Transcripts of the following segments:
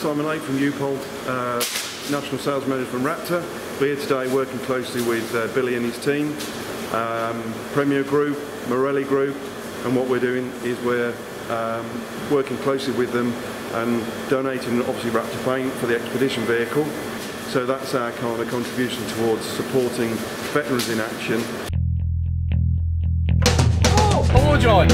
Simon Lake from UPOL, National Sales Manager from Raptor. We're here today working closely with Billy and his team, Premier Group, Morelli Group, and what we're doing is we're working closely with them and donating obviously Raptor Paint for the expedition vehicle. So that's our kind of contribution towards supporting Veterans in Action. Oh, hello, John.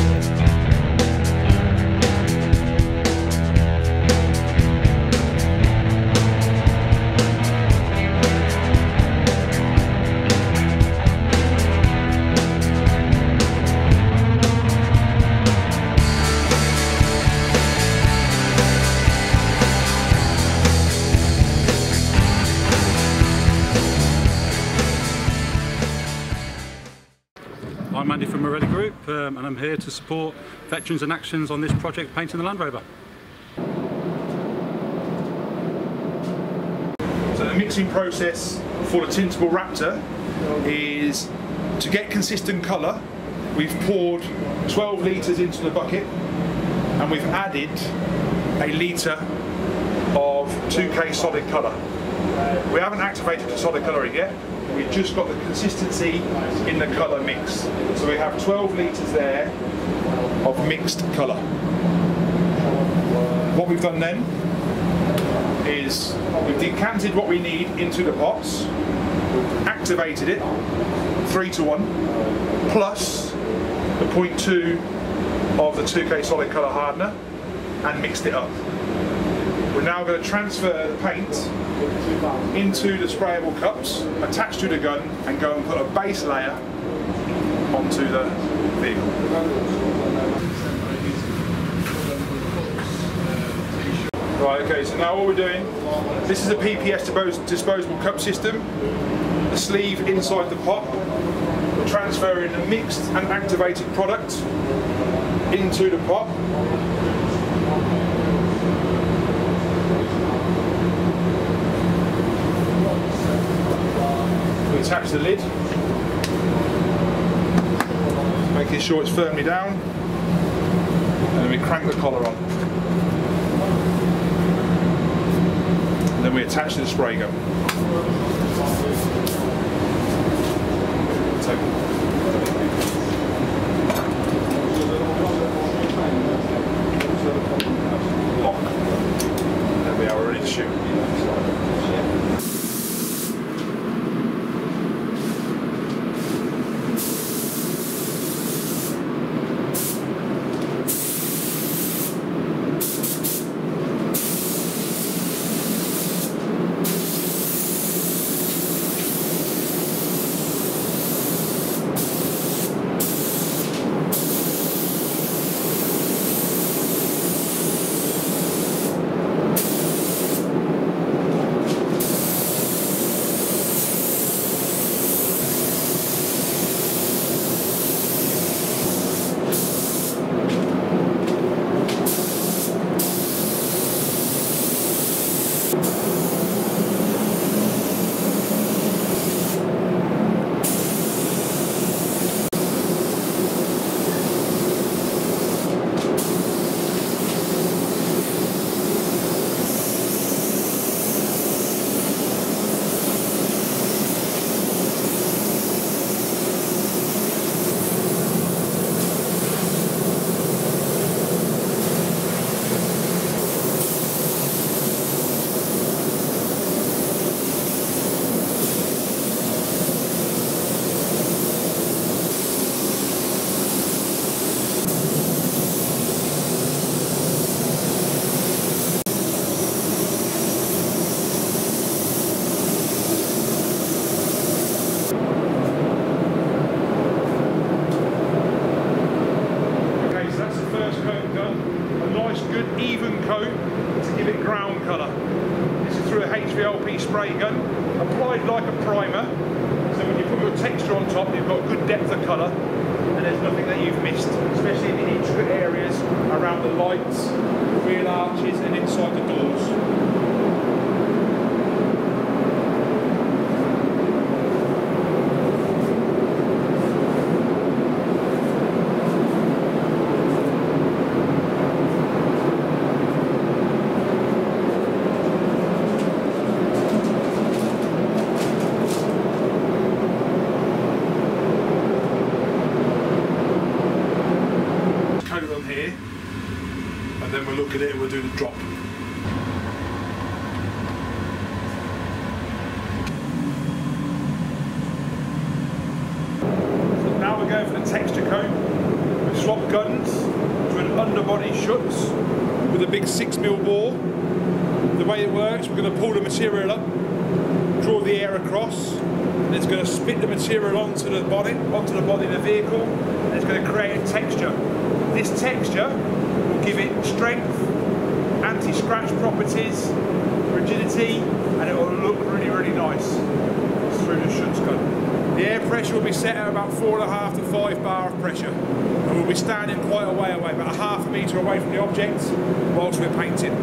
I'm Andy from Morelli Group and I'm here to support Veterans in Actions on this project painting the Land Rover. So the mixing process for the Tintable Raptor is to get consistent colour. We've poured 12 litres into the bucket and we've added a litre of 2K solid colour. We haven't activated the solid colouring yet. We've just got the consistency in the colour mix. So we have 12 litres there of mixed colour. What we've done then is we've decanted what we need into the pots, activated it 3:1, plus the 0.2 of the 2K solid colour hardener, and mixed it up. We're now going to transfer the paint into the sprayable cups, attached to the gun, and go and put a base layer onto the vehicle. Right, okay, so now what we're doing, this is a PPS disposable cup system. The sleeve inside the pot, we're transferring the mixed and activated product into the pot. Attach the lid, making sure it's firmly down, and then we crank the collar on. And then we attach the spray gun. Lock. There we are, we're ready to shoot. Spray gun, applied like a primer, so when you put your texture on top you've got good depth of colour and there's nothing that you've missed, especially in the intricate areas around the lights, the wheel arches and inside the doors. and then we'll look at it and we'll do the drop. So now we're going for the texture coat. We swap guns to an underbody Schutz with a big 6mm bore. The way it works, we're going to pull the material up, draw the air across, and it's going to spit the material onto the body of the vehicle, and it's going to create a texture. This texture will give it strength, anti-scratch properties, rigidity, and it will look really, really nice through the Schutz gun. The air pressure will be set at about 4.5 to 5 bar of pressure, and we'll be standing quite a way away, about a half metre away from the object whilst we're painting.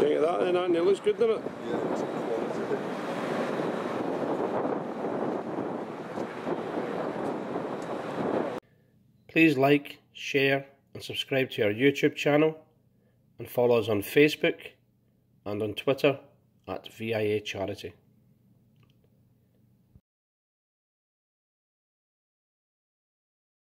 Look at that, then, and it looks good, doesn't it? Yeah, it looks good. Please like, share and subscribe to our YouTube channel and follow us on Facebook and on Twitter at VIA Charity.